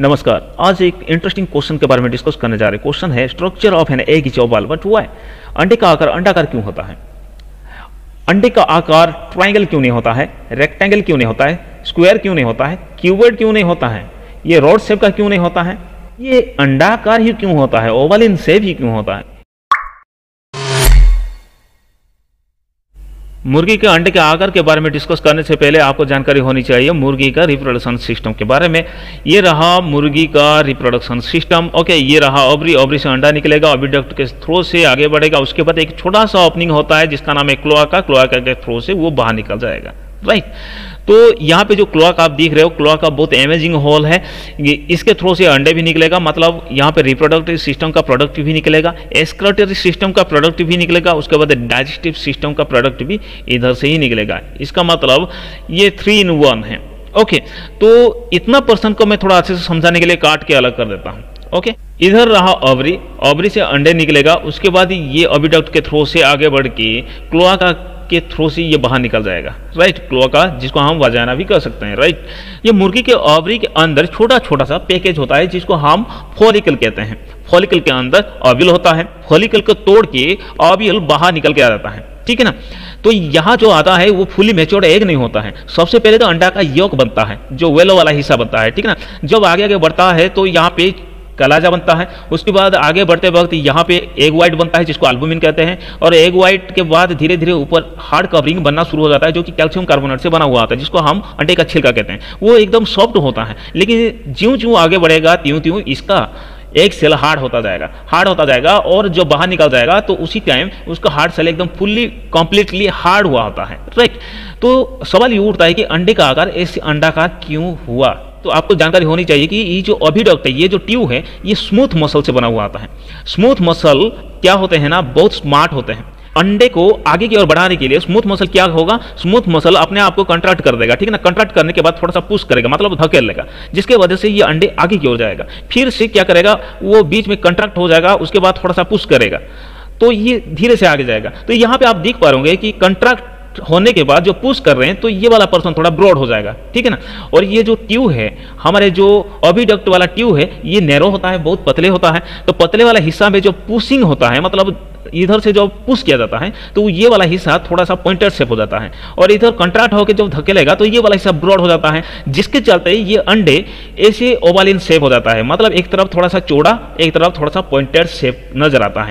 नमस्कार। आज एक इंटरेस्टिंग क्वेश्चन के बारे में डिस्कस करने जा रहे हैं। क्वेश्चन है structure of an egg is oval but why. अंडे का आकार अंडाकार क्यों होता है? अंडे का आकार ट्रायंगल क्यों नहीं होता है? रेक्टेंगल क्यों नहीं होता है? स्क्वायर क्यों नहीं होता है? क्यूबेड क्यों नहीं होता है? ये रॉड शेप का क्यों नहीं होता है? ये अंडाकार ही क्यों होता है? ओवल इन शेप ही क्यों होता है? मुर्गी के अंडे के आकार के बारे में डिस्कस करने से पहले आपको जानकारी होनी चाहिए मुर्गी का रिप्रोडक्शन सिस्टम के बारे में। ये रहा मुर्गी का रिप्रोडक्शन सिस्टम। ओके, ये रहा ओवरी। ओवरी से अंडा निकलेगा, ओविडक्ट के थ्रो से आगे बढ़ेगा, उसके बाद एक छोटा सा ओपनिंग होता है जिसका नाम है क्लोआका। क्लोआका के थ्रो से वो बाहर निकल जाएगा, राइट। तो यहाँ पे जो क्लोआका आप देख रहे हो, क्लोआका बहुत अमेजिंग होल है। इसके थ्रू से अंडे भी निकलेगा, मतलब यहाँ पे रिप्रोडक्टिव सिस्टम का प्रोडक्ट भी निकलेगा, एक्सक्रीटरी सिस्टम का प्रोडक्ट भी निकलेगा, उसके बाद डाइजेस्टिव सिस्टम का प्रोडक्ट भी इधर से ही निकलेगा। इसका मतलब ये 3 in 1 है। ओके, तो इतना पर्सन को मैं थोड़ा अच्छे से समझाने के लिए काट के अलग कर देता हूँ। ओके, इधर रहा ओवरी। ओवरी से अंडे निकलेगा, उसके बाद ये ओविडक्ट के थ्रू से आगे बढ़ के क्लोआका के थ्रू से ये बाहर निकल जाएगा, राइट। क्लोआका जिसको हम वजाना भी कर सकते हैं, राइट। ये मुर्गी के ओवरी के अंदर छोटा छोटा सा पैकेज होता है जिसको हम फॉलिकल कहते हैं। फॉलिकल के अंदर ओव्यूल होता है, फॉलिकल को तोड़ के ओव्यूल बाहर निकल के आ जाता है, ठीक है ना। तो यहाँ जो आता है वो फुली मैच्योर्ड एग नहीं होता है। सबसे पहले तो अंडा का योक बनता है जो वेलो वाला हिस्सा बनता है, ठीक है ना। जब आगे आगे बढ़ता है तो यहाँ पे कलाजा बनता है, उसके बाद आगे बढ़ते वक्त यहाँ पे एग वाइट बनता है जिसको एल्बुमिन कहते हैं, और एग वाइट के बाद धीरे धीरे ऊपर हार्ड कवरिंग बनना शुरू हो जाता है जो कि कैल्शियम कार्बोनेट से बना हुआ होता है जिसको हम अंडे का छिलका कहते हैं। वो एकदम सॉफ्ट होता है, लेकिन ज्यों ज्यों आगे बढ़ेगा त्यों त्यों इसका एक सेल हार्ड होता जाएगा, हार्ड होता जाएगा, और जब बाहर निकल जाएगा तो उसी टाइम उसका हार्ड सेल एकदम फुल्ली कम्प्लीटली हार्ड हुआ होता है, राइट। तो सवाल ये उठता है कि अंडे का आकार ऐसे अंडाकार क्यों हुआ? तो आपको जानकारी होनी चाहिए कि ये जो ओविडक्ट है, ये जो ट्यूब है, ये स्मूथ मसल से बना हुआ आता है। स्मूथ मसल क्या होते हैं ना, बहुत स्मार्ट होते हैं। अंडे को आगे की ओर बढ़ाने के लिए स्मूथ मसल क्या होगा, स्मूथ मसल अपने आप को कंट्रैक्ट कर देगा, ठीक है ना। कंट्रैक्ट करने के बाद थोड़ा सा पुश करेगा, मतलब धकेल लेगा, जिसके वजह से ये अंडे आगे की ओर जाएगा। फिर से क्या करेगा, वो बीच में कंट्रैक्ट हो जाएगा, उसके बाद थोड़ा सा पुश करेगा तो ये धीरे से आगे जाएगा। तो यहाँ पे आप देख पा रहे होंगे कि कंट्रैक्ट होने के बाद जो पुश कर रहे हैं तो ये वाला पर्सन थोड़ा ब्रॉड हो जाएगा, ठीक है ना। और ये जो ट्यूब है, हमारे जो ओविडक्ट वाला ट्यूब है, ये नैरो होता है, बहुत पतले होता है। तो पतले वाला हिस्सा में जो पुशिंग होता है, मतलब इधर से जब पुश किया जाता है तो ये वाला हिस्सा थोड़ा सा पॉइंटर शेप हो जाता है, और इधर कंट्रैक्ट होकर जब धकेलेगा तो ये वाला हिस्सा ब्रॉड हो जाता है, जिसके चलते ये अंडे ऐसे ओवल इन शेप हो जाता है, मतलब एक तरफ थोड़ा सा चौड़ा, एक तरफ थोड़ा सा पॉइंटेड शेप नजर आता है।